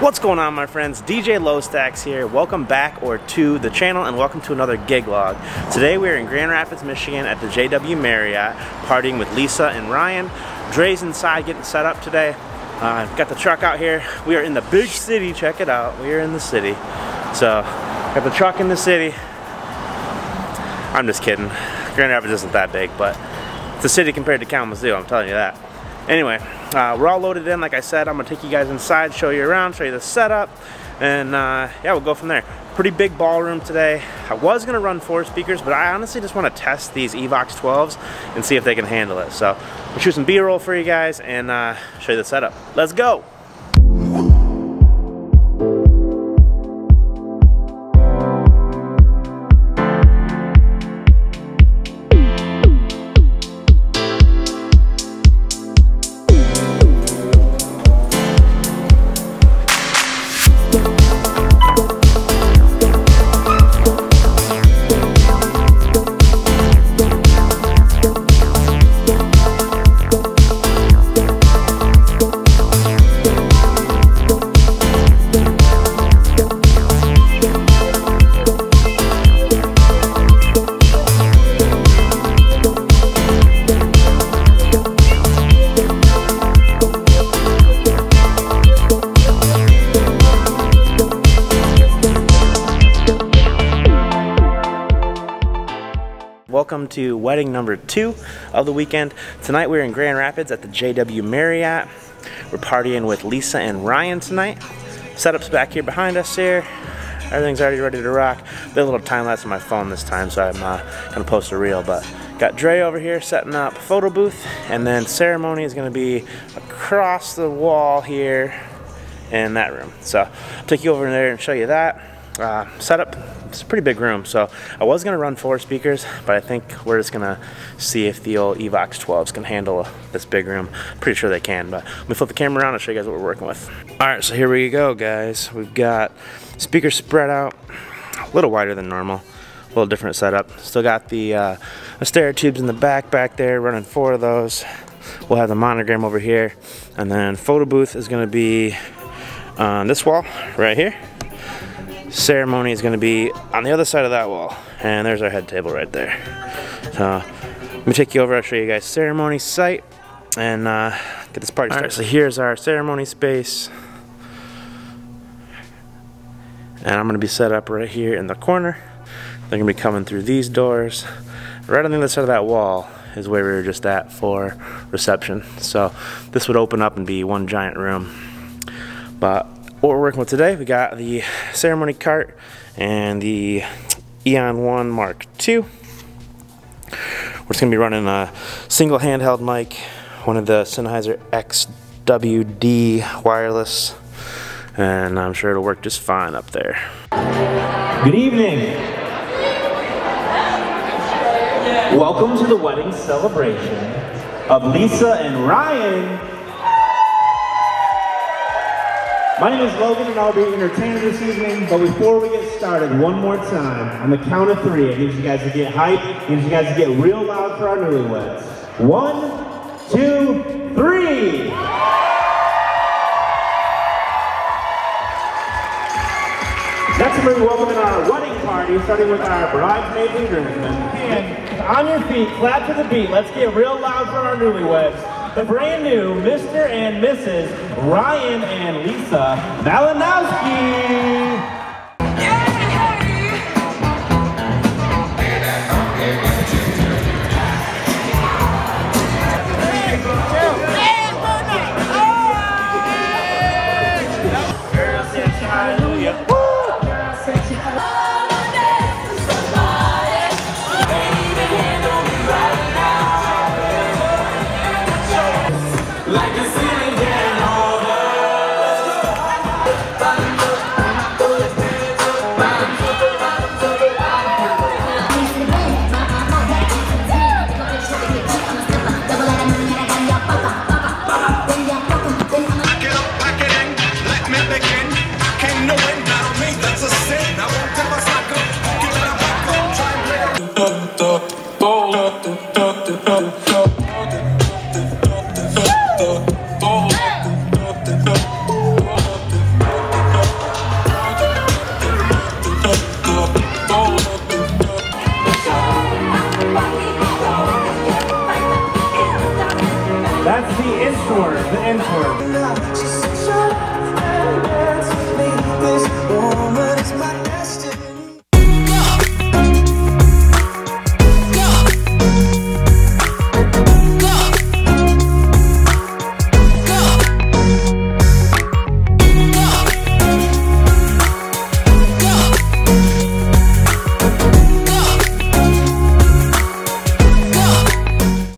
What's going on, my friends? DJ LoStax here. Welcome back or to the channel, and welcome to another gig log. Today we're in Grand Rapids, Michigan at the JW Marriott, partying with Lisa and Ryan. Dre's inside getting set up today. Got the truck out here. We are in the big city. Check it out. We are in the city. So, got the truck in the city. I'm just kidding. Grand Rapids isn't that big, but it's a city compared to Kalamazoo, I'm telling you that. Anyway, we're all loaded in, like I said. I'm gonna take you guys inside, show you around, show you the setup, and yeah, we'll go from there. Pretty big ballroom today. I was gonna run 4 speakers, but I honestly just wanna test these Evox 12s and see if they can handle it. So, we'll shoot some B-roll for you guys and show you the setup. Let's go. Welcome to wedding number 2 of the weekend. Tonight we're in Grand Rapids at the JW Marriott. We're partying with Lisa and Ryan tonight. Setup's back here behind us here. Everything's already ready to rock. Did a little time lapse on my phone this time, so I'm gonna post a reel, but got Dre over here setting up photo booth, and then ceremony is gonna be across the wall here in that room. So I'll take you over there and show you that. Setup, it's a pretty big room, so I was going to run 4 speakers, but I think we're just going to see if the old Evox 12s can handle this big room. Pretty sure they can, but let me flip the camera around and show you guys what we're working with. Alright, so here we go, guys. We've got speakers spread out, a little wider than normal, a little different setup. Still got the stereo tubes in the back there, running 4 of those. We'll have the monogram over here, and then photo booth is going to be on this wall right here. Ceremony is going to be on the other side of that wall, and there's our head table right there. So let me take you over. I'll show you guys ceremony site and get this party started. All right, so here's our ceremony space, and I'm going to be set up right here in the corner. They're going to be coming through these doors. Right on the other side of that wall is where we were just at for reception. So this would open up and be one giant room. But what we're working with today, we got the ceremony cart and the Eon One Mark II. We're just gonna be running a single handheld mic, one of the Sennheiser XWD wireless, and I'm sure it'll work just fine up there. Good evening. Welcome to the wedding celebration of Lisa and Ryan. My name is Logan, and I'll be your entertainer this evening, but before we get started, one more time, on the count of 3, I need you guys to get hype, I need you guys to get real loud for our newlyweds. 1, 2, 3! Next, we're welcoming our wedding party, starting with our bridesmaids and groomsmen. And on your feet, clap to the beat, let's get real loud for our newlyweds. The brand new Mr. and Mrs. Ryan and Lisa Valinowski.